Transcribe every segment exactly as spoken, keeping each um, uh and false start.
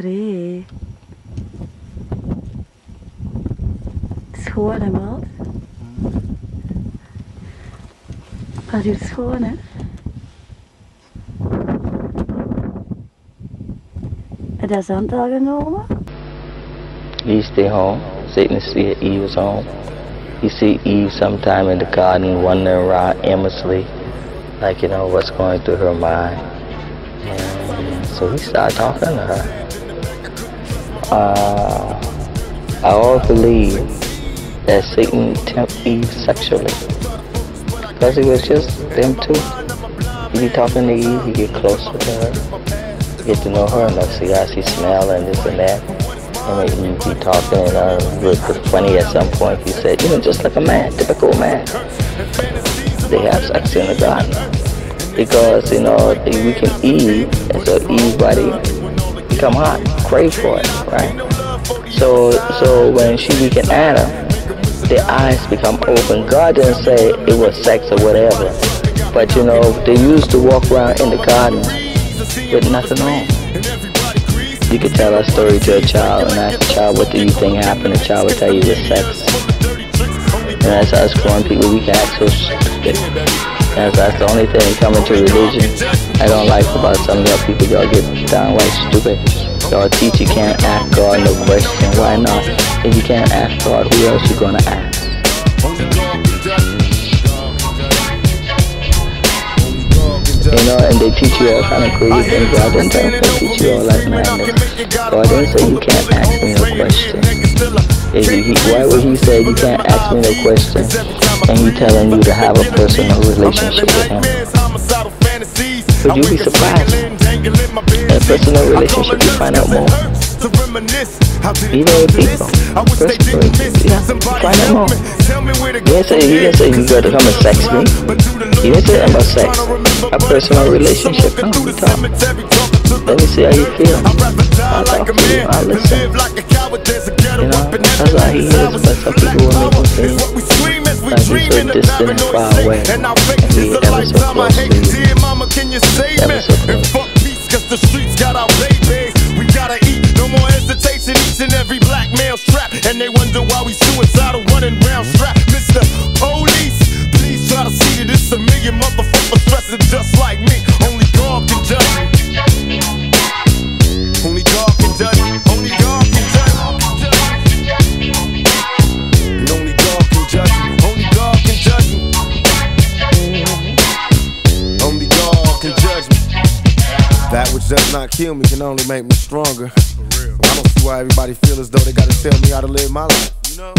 tre. Schoon, maat. Dat is schoon, hè? Heb je dat zand al genomen? He stay home. Satan is at Eve's home. You see Eve sometime in the garden wandering around aimlessly, like, you know, what's going through her mind. And so we started talking to her. Uh, I always believe that Satan tempted Eve sexually, because it was just them two. You be talking to Eve, you get closer to her, you get to know her enough, see how she smells and this and that. I mean, you keep talking, and uh, it was funny at some point. He said, you know, just like a man, typical man. They have sex in the garden. Because, you know, we can Eve, and so Eve's body become hot, crave for it, right? So so when she became Adam, their eyes become open. God didn't say it was sex or whatever. But, you know, they used to walk around in the garden with nothing on. You could tell a story to a child and ask the child, what do you think happened? The child would tell you it was sex. And that's us grown people, we can ask so stupid. That's, that's the only thing coming to religion I don't like about some of y'all people. Y'all get downright stupid. Y'all teach you can't ask God no question. Why not? If you can't ask God, who else you gonna ask? You know, and they teach you all kind of crazy things. God didn't tell them to teach you all like madness. God didn't say you can't ask me no question. If you, he, why would he say you can't ask me no question and he telling you to have a personal relationship with him? Would you be surprised? In a personal relationship you find out more. Even with people, personally, yeah, find out more. He didn't say, he didn't say you gotta come and sex me. He didn't say about sex. A personal relationship. Come on, talk. Let me see how you feel. I'll talk to you. I'll listen. You know, that's how he is. But some people will make him feel like he's so distant and far away. And he ever so close to you. Ever so close. And they wonder why we suicidal running round strap. Mister Police, please try to see it. It's a million motherfuckers stressing just like me. Only God can judge. Only God can judge. Only God can judge. Only God can judge. Only God can judge. Only God can judge me. That which does not kill me can only make me stronger. I don't see why everybody feels as though they gotta tell me how to live my life. You know,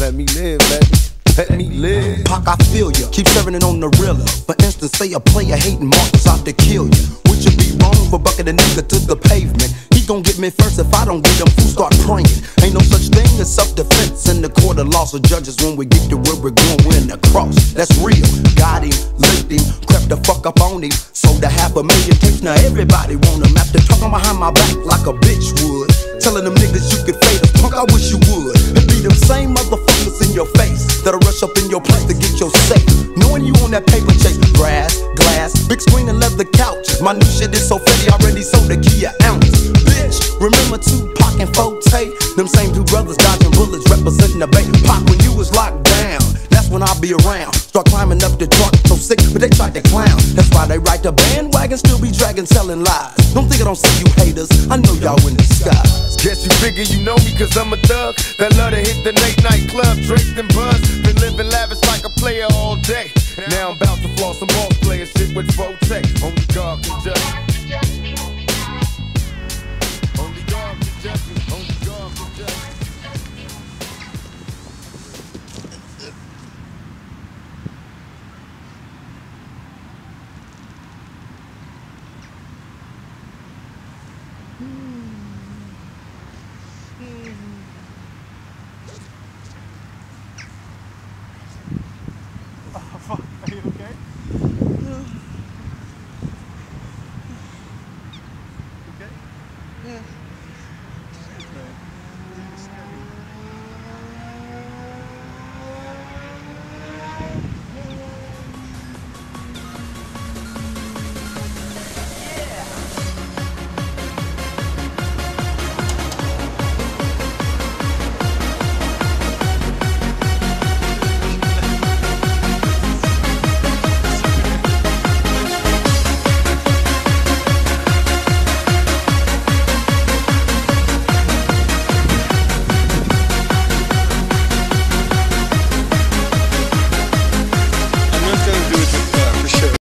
let me live, baby. Let me live. Pac, I feel ya. Keep serving it on the realer. For instance, say a player hating Mark was out to kill ya. Would you be wrong for bucking a nigga to the pavement? He gon' get me first if I don't get him. Who start praying? Ain't no such thing as self-defense in the court of law. So judges, when we get to where we're going, we're in the cross. That's real. Got him, licked him, crept the fuck up on him. Sold a half a million tapes. Now everybody want him. After talking behind my back like a bitch would, telling them niggas you could fade us. Punk, I wish you would. It'd be them same motherfuckers in your face that'll rush up in your place to get your safe, knowing you on that paper chase. Grass, glass, big screen and leather couches. My new shit is so fatty, I already sold a key an ounce. Bitch, remember Tupac and Forte? Them same two brothers dodging bullets representing the Bay. Pac, when you was locked down, that's when I be around. Start climbing up the truck, so sick, but they tried to clown. That's why they ride the bandwagon, still be dragging, selling lies. Don't think I don't see you haters, I know y'all in the skies. Guess you figure you know me cause I'm a thug that love to hit the late night club, drink them buzz. Been living lavish like a player all day. Now I'm about to floss some